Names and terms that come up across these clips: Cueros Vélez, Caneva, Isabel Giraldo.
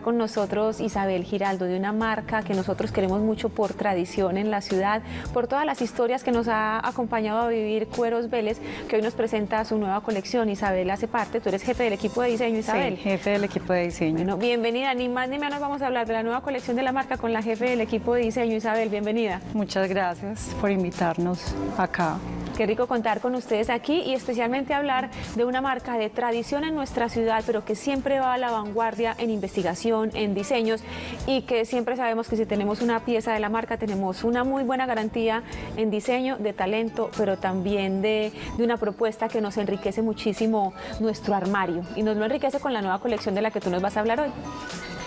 Está con nosotros Isabel Giraldo, de una marca que nosotros queremos mucho por tradición en la ciudad, por todas las historias que nos ha acompañado a vivir Cueros Vélez, que hoy nos presenta su nueva colección. Isabel hace parte, tú eres jefe del equipo de diseño, Isabel. Sí, jefe del equipo de diseño. Bueno, bienvenida, ni más ni menos vamos a hablar de la nueva colección de la marca con la jefe del equipo de diseño. Isabel, bienvenida. Muchas gracias por invitarnos acá. Qué rico contar con ustedes aquí y especialmente hablar de una marca de tradición en nuestra ciudad, pero que siempre va a la vanguardia en investigación, en diseños, y que siempre sabemos que si tenemos una pieza de la marca tenemos una muy buena garantía en diseño, de talento, pero también de una propuesta que nos enriquece muchísimo nuestro armario, y nos lo enriquece con la nueva colección de la que tú nos vas a hablar hoy.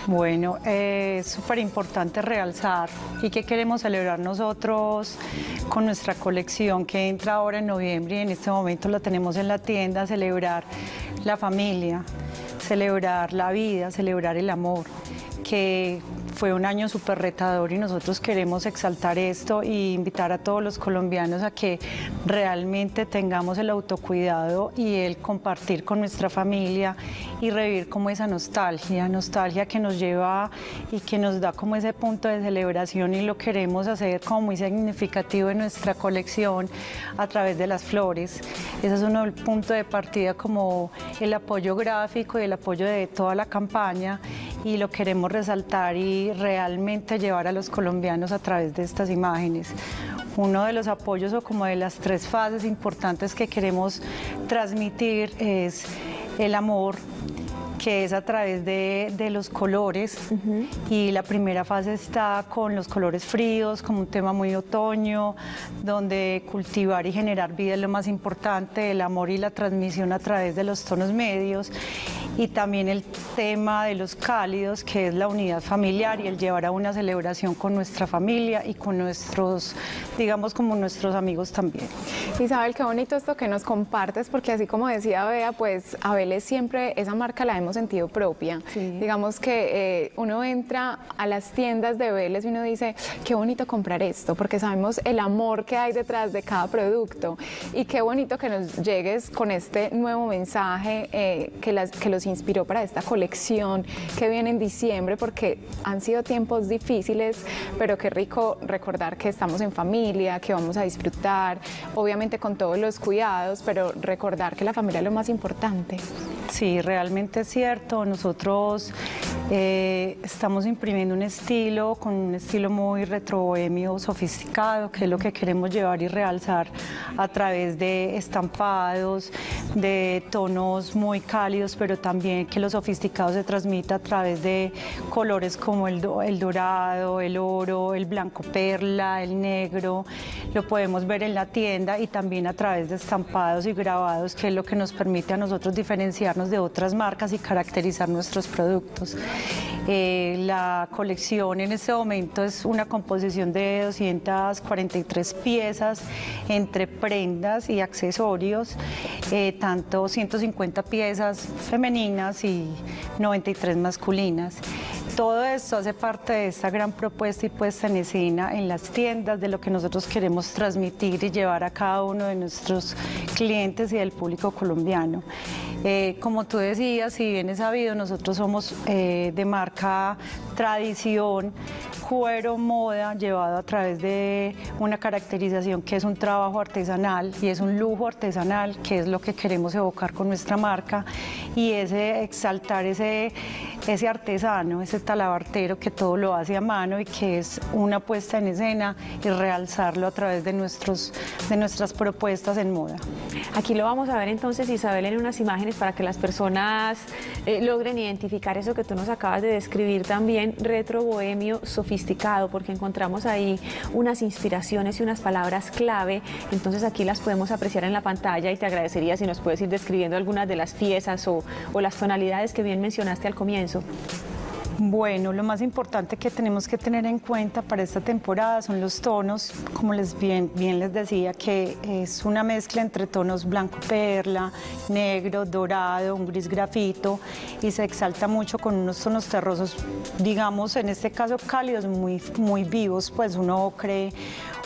Bueno, es súper importante realzar y que queremos celebrar nosotros con nuestra colección que entra ahora en noviembre, y en este momento la tenemos en la tienda, celebrar la familia, celebrar la vida, celebrar el amor, que fue un año súper retador, y nosotros queremos exaltar esto y invitar a todos los colombianos a que realmente tengamos el autocuidado y el compartir con nuestra familia y revivir como esa nostalgia que nos lleva y que nos da como ese punto de celebración, y lo queremos hacer como muy significativo en nuestra colección a través de las flores. Ese es uno del punto de partida, como el apoyo gráfico y el apoyo de toda la campaña, y lo queremos resaltar y realmente llevar a los colombianos a través de estas imágenes. Uno de los apoyos, o como de las tres fases importantes que queremos transmitir, es el amor, que es a través de los colores. Y la primera fase está con los colores fríos, como un tema muy otoño, donde cultivar y generar vida es lo más importante, el amor y la transmisión a través de los tonos medios, y también el tema de los cálidos, que es la unidad familiar y el llevar a una celebración con nuestra familia y con nuestros, digamos, como nuestros amigos también. Isabel, qué bonito esto que nos compartes, porque así como decía Bea, pues a Vélez siempre esa marca la hemos sentido propia. Sí. Digamos que uno entra a las tiendas de Vélez y uno dice, qué bonito comprar esto, porque sabemos el amor que hay detrás de cada producto, y qué bonito que nos llegues con este nuevo mensaje que los inspiró para esta colección que viene en diciembre, porque han sido tiempos difíciles, pero qué rico recordar que estamos en familia, que vamos a disfrutar, obviamente con todos los cuidados, pero recordar que la familia es lo más importante. Sí, realmente es cierto. Nosotros estamos imprimiendo un estilo, con un estilo muy retrobohemio, sofisticado, que es lo que queremos llevar y realzar a través de estampados, de tonos muy cálidos, pero también que lo sofisticado se transmita a través de colores como el dorado, el oro, el blanco perla, el negro. Lo podemos ver en la tienda, y también a través de estampados y grabados, que es lo que nos permite a nosotros diferenciarnos de otras marcas y caracterizar nuestros productos. La colección en este momento es una composición de 243 piezas entre prendas y accesorios, tanto 150 piezas femeninas y 93 masculinas. Todo esto hace parte de esta gran propuesta y puesta en escena en las tiendas, de lo que nosotros queremos transmitir y llevar a cada uno de nuestros clientes y del público colombiano. Como tú decías, si bien es sabido, nosotros somos de marca tradición, cuero moda, llevado a través de una caracterización que es un trabajo artesanal y es un lujo artesanal, que es lo que queremos evocar con nuestra marca, y ese exaltar ese artesano, ese talabartero que todo lo hace a mano y que es una puesta en escena, y realzarlo a través de nuestras propuestas en moda. Aquí lo vamos a ver entonces, Isabel, en unas imágenes para que las personas logren identificar eso que tú nos acabas de describir también, retro bohemio sofisticado, porque encontramos ahí unas inspiraciones y unas palabras clave, entonces aquí las podemos apreciar en la pantalla, y te agradecería si nos puedes ir describiendo algunas de las piezas o las tonalidades que bien mencionaste al comienzo. Bueno, lo más importante que tenemos que tener en cuenta para esta temporada son los tonos, como bien les decía, que es una mezcla entre tonos blanco perla, negro, dorado, un gris grafito, y se exalta mucho con unos tonos terrosos, digamos en este caso cálidos, muy vivos, pues un ocre,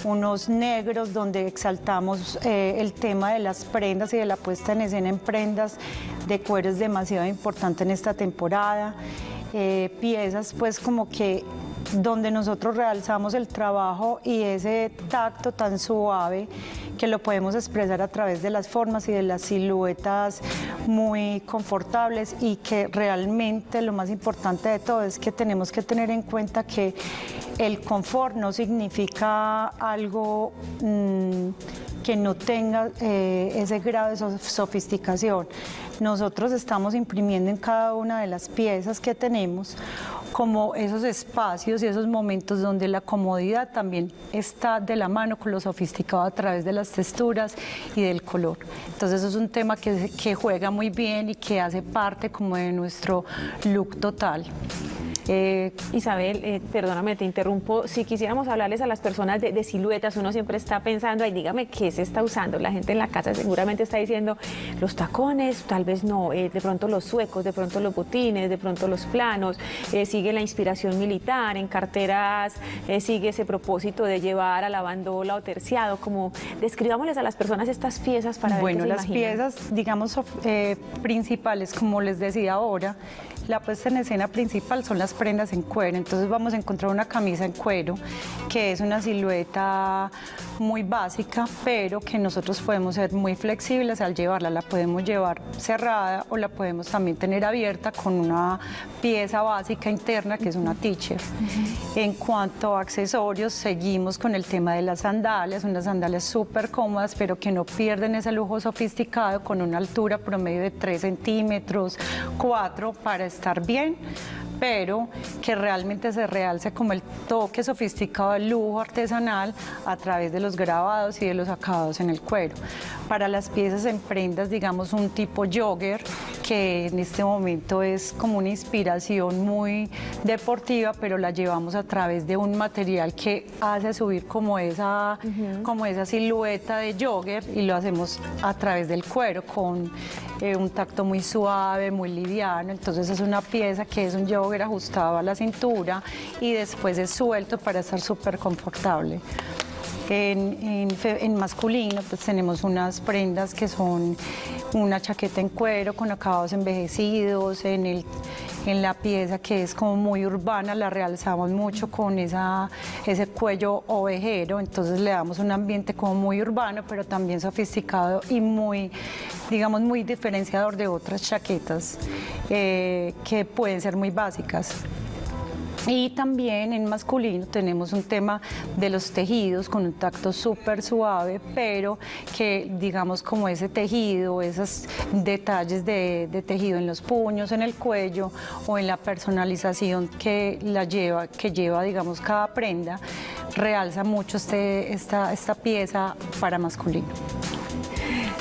unos negros, donde exaltamos el tema de las prendas y de la puesta en escena en prendas de cuero, es demasiado importante en esta temporada. piezas pues como que donde nosotros realzamos el trabajo y ese tacto tan suave que lo podemos expresar a través de las formas y de las siluetas muy confortables, y que realmente lo más importante de todo es que tenemos que tener en cuenta que el confort no significa algo que no tenga ese grado de sofisticación. Nosotros estamos imprimiendo en cada una de las piezas que tenemos como esos espacios y esos momentos donde la comodidad también está de la mano con lo sofisticado a través de las texturas y del color. Entonces eso es un tema que juega muy bien y que hace parte como de nuestro look total. Isabel, perdóname, te interrumpo. Si quisiéramos hablarles a las personas de siluetas, uno siempre está pensando, ay, dígame qué se está usando. La gente en la casa seguramente está diciendo los tacones, tal vez no, de pronto los suecos, de pronto los botines, de pronto los planos, sigue la inspiración militar, en carteras sigue ese propósito de llevar a la bandola o terciado. Como describámosles a las personas estas piezas para ver qué se imaginan. Bueno, las piezas, digamos, principales, como les decía ahora, la puesta en escena principal son las prendas en cuero. Entonces vamos a encontrar una camisa en cuero, que es una silueta muy básica, pero que nosotros podemos ser muy flexibles al llevarla. La podemos llevar cerrada o la podemos también tener abierta con una pieza básica interna que es una t-shirt. En cuanto a accesorios, seguimos con el tema de las sandalias, unas sandalias súper cómodas, pero que no pierden ese lujo sofisticado, con una altura promedio de 3 centímetros, 4, para estar bien, pero que realmente se realce como el toque sofisticado del lujo artesanal a través de los grabados y de los acabados en el cuero. Para las piezas en prendas, digamos, un tipo jogger, que en este momento es como una inspiración muy deportiva, pero la llevamos a través de un material que hace subir como esa, como esa silueta de jogger, y lo hacemos a través del cuero con un tacto muy suave, muy liviano. Entonces es una pieza que es un jogger ajustado a la cintura y después es suelto para estar súper confortable. En masculino, pues tenemos unas prendas que son una chaqueta en cuero con acabados envejecidos. En la pieza, que es como muy urbana, la realzamos mucho con ese cuello ovejero, entonces le damos un ambiente como muy urbano, pero también sofisticado y muy, digamos, muy diferenciador de otras chaquetas que pueden ser muy básicas. Y también en masculino tenemos un tema de los tejidos con un tacto súper suave, pero que, digamos, como ese tejido, esos detalles de tejido en los puños, en el cuello o en la personalización que lleva, digamos, cada prenda, realza mucho esta pieza para masculino.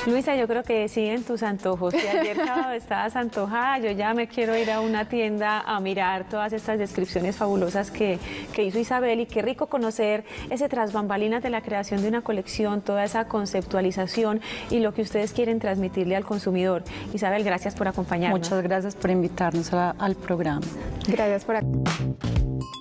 Luisa, yo creo que siguen tus antojos. Si ayer sábado estabas antojada, yo ya me quiero ir a una tienda a mirar todas estas descripciones fabulosas que hizo Isabel, y qué rico conocer ese tras bambalinas de la creación de una colección, toda esa conceptualización y lo que ustedes quieren transmitirle al consumidor. Isabel, gracias por acompañarnos. Muchas gracias por invitarnos al programa. Gracias por acompañarnos.